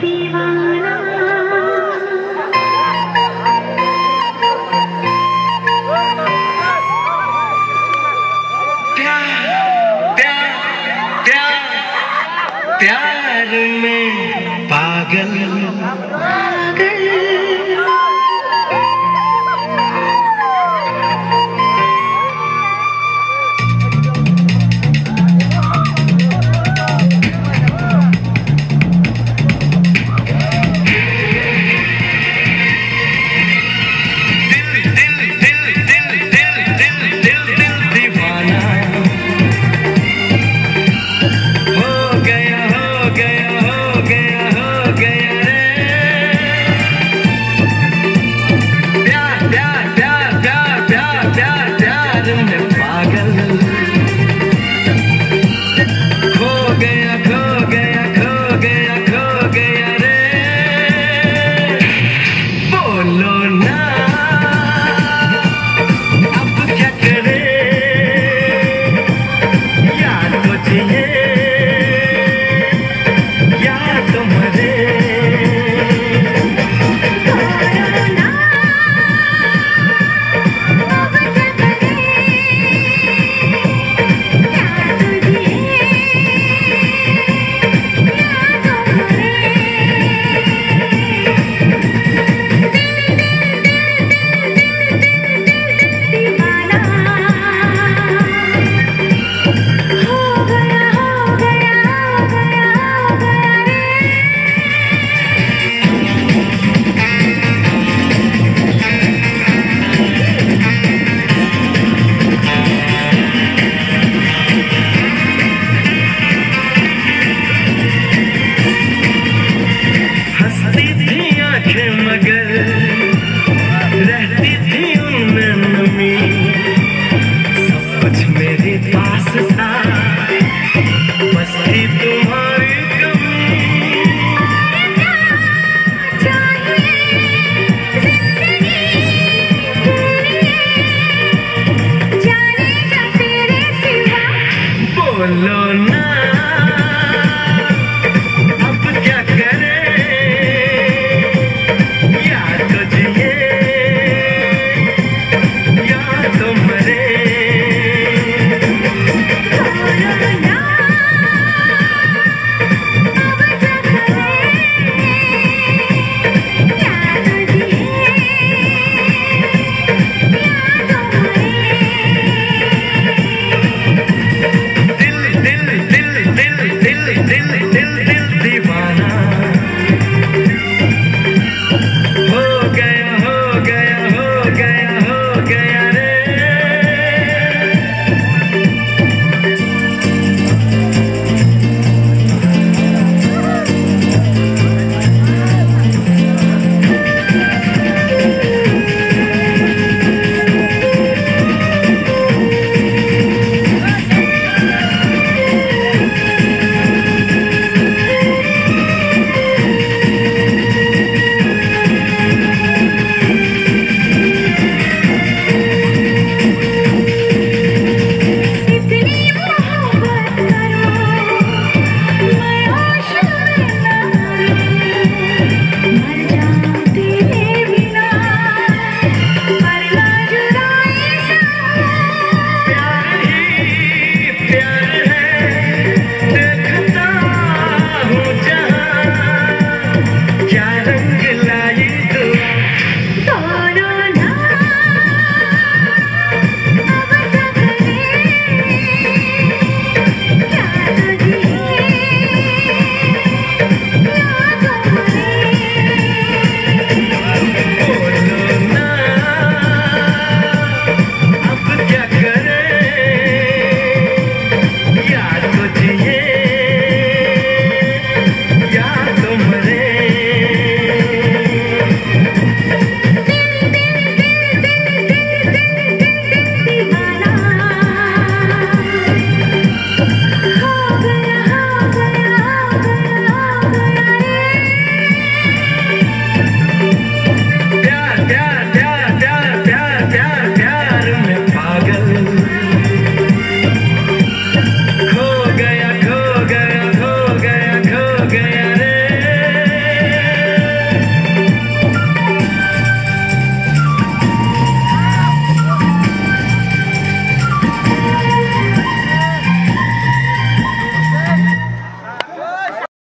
प्यार में पागल पागल, no.